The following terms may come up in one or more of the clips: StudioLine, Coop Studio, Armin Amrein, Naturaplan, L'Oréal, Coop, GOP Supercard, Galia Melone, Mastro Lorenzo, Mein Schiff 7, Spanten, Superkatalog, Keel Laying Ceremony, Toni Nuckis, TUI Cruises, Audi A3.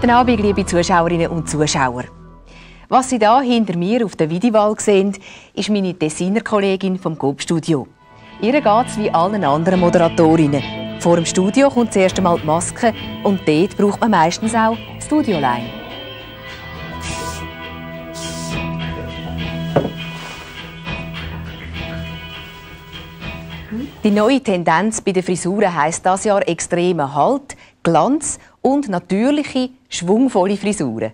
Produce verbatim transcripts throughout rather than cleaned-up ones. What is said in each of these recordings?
Guten Abend, liebe Zuschauerinnen und Zuschauer. Was Sie da hinter mir auf der Videowall sehen, ist meine Tessiner Kollegin vom Coop-Studio. Ihr geht es wie allen anderen Moderatorinnen. Vor dem Studio kommt zuerst einmal die Maske und dort braucht man meistens auch StudioLine. Die neue Tendenz bei den Frisuren heisst dieses Jahr extremer Halt, Glanz und natürliche, schwungvolle Frisuren.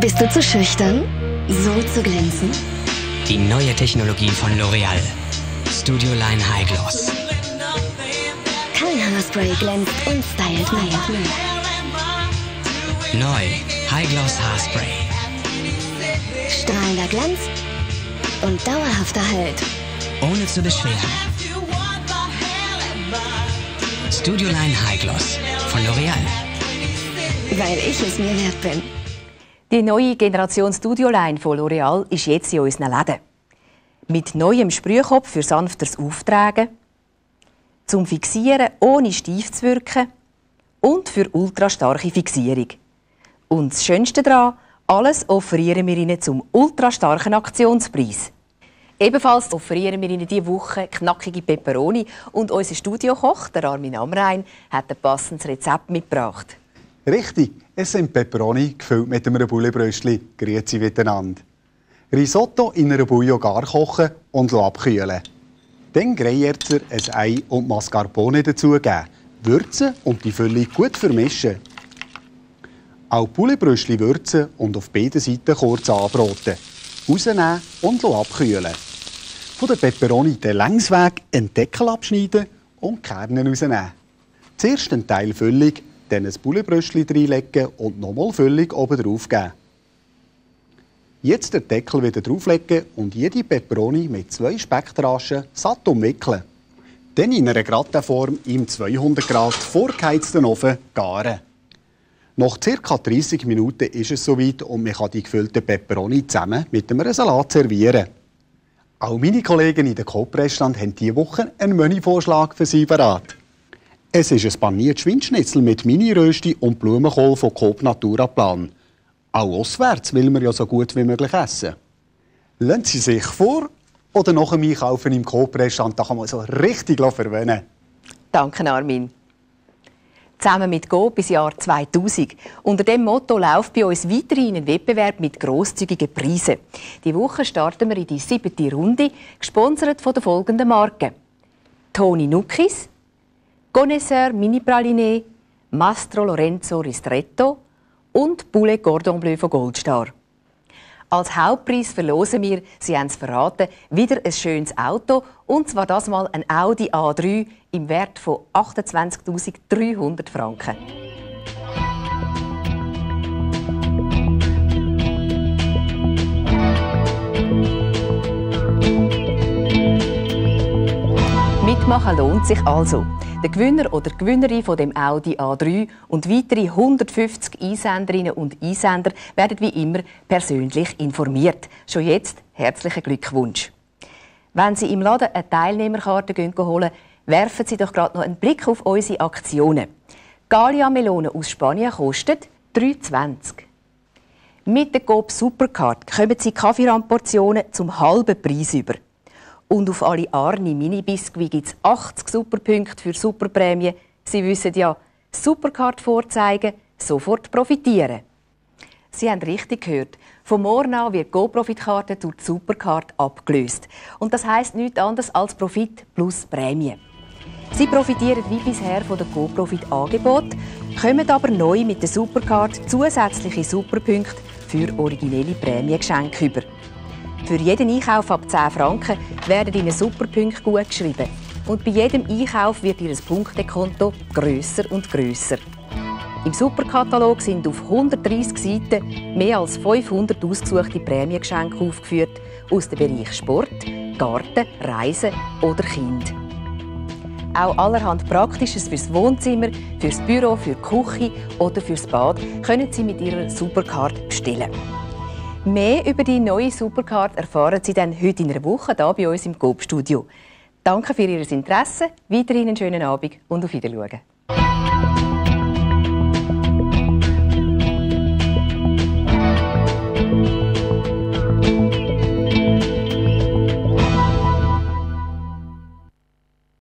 Bist du zu schüchtern, so zu glänzen? Die neue Technologie von L'Oréal. StudioLine High Gloss. Kein Haarspray glänzt und stylt mehr. Neu High Gloss Haarspray. Strahlender Glanz und dauerhafter Halt. Ohne zu beschweren. StudioLine High Gloss von L'Oréal. Weil ich es mir wert bin. Die neue Generation StudioLine von L'Oréal ist jetzt in unseren Läden. Mit neuem Sprühkopf für sanftes Auftragen, zum Fixieren ohne steif zu wirken und für ultrastarke Fixierung. Und das Schönste daran, alles offerieren wir Ihnen zum ultrastarken Aktionspreis. Ebenfalls offerieren wir Ihnen diese Woche knackige Peperoni und unser Studiokoch, der Armin Amrein, hat ein passendes Rezept mitgebracht. Richtig, es sind Peperoni gefüllt mit einem Bullenbröstchen. Grüezi miteinander. Risotto in einer Bouillon gar kochen und abkühlen. Dann Greyerzer, ein Ei und Mascarpone dazugeben. Würzen und die Füllung gut vermischen. Auch Bullenbröstchen würzen und auf beiden Seiten kurz anbraten. Rausnehmen und abkühlen. Von den Peperoni den Längsweg einen Deckel abschneiden und die Kerne rausnehmen. Zuerst einen Teil Füllung, dann ein Bullenbröstchen reinlegen und nochmal Füllung oben drauf geben. Jetzt den Deckel wieder drauflegen und jede Peperoni mit zwei Spektraschen satt umwickeln. Dann in einer Gratinform im zweihundert Grad vorgeheizten Ofen garen. Nach ca. dreissig Minuten ist es soweit und man kann die gefüllten Peperoni zusammen mit einem Salat servieren. Auch meine Kollegen in der Coop-Restaurant haben diese Woche einen Menüvorschlag für Sie bereit. Es ist ein paniertes Schwindschnitzel mit Mini-Rösti und Blumenkohl von Coop Naturaplan. Auch auswärts will man ja so gut wie möglich essen. Lassen Sie sich vor oder nach dem Einkaufen im Coop-Restaurant, da kann man so richtig verwöhnen. Danke, Armin. Zusammen mit G O P bis Jahr zweitausend. Unter dem Motto läuft bei uns weiterhin ein Wettbewerb mit grosszügigen Preisen. Diese Woche starten wir in die siebte Runde, gesponsert von den folgenden Marken: Toni Nuckis, Connoisseur Mini Praline, Mastro Lorenzo Ristretto und Poulet Cordon Bleu von Goldstar. Als Hauptpreis verlosen wir, Sie haben es verraten, wieder ein schönes Auto, und zwar das mal ein Audi A drei im Wert von achtundzwanzigtausenddreihundert Franken. Mitmachen lohnt sich also. Der Gewinner oder die Gewinnerin von dem Audi A drei und weitere hundertfünfzig Einsenderinnen und Einsender werden wie immer persönlich informiert. Schon jetzt herzlichen Glückwunsch. Wenn Sie im Laden eine Teilnehmerkarte holen, werfen Sie doch gerade noch einen Blick auf unsere Aktionen. Galia Melone aus Spanien kostet drei Franken zwanzig. Mit der G O P Supercard kommen Sie Kaffeerandportionen zum halben Preis über. Und auf alle Arni Mini-Biskuit gibt es achtzig Superpunkte für Superprämien. Sie wissen ja, Supercard vorzeigen, sofort profitieren. Sie haben richtig gehört. Von morgen an wird die Go-Profit-Karte durch die Supercard abgelöst. Und das heisst nichts anderes als Profit plus Prämie. Sie profitieren wie bisher von den Go-Profit-Angeboten, kommen aber neu mit der Supercard zusätzliche Superpunkte für originelle Prämiengeschenke über. Für jeden Einkauf ab zehn Franken werden Ihnen Superpunkte gutgeschrieben. Und bei jedem Einkauf wird Ihr Punktekonto grösser und grösser. Im Superkatalog sind auf hundertdreissig Seiten mehr als fünfhundert ausgesuchte Prämiengeschenke aufgeführt aus den Bereichen Sport, Garten, Reisen oder Kind. Auch allerhand Praktisches fürs Wohnzimmer, fürs Büro, für die Küche oder fürs Bad können Sie mit Ihrer Supercard bestellen. Mehr über die neue Supercard erfahren Sie dann heute in einer Woche hier bei uns im Coop-Studio. Danke für Ihr Interesse, weiterhin einen schönen Abend und auf Wiedersehen.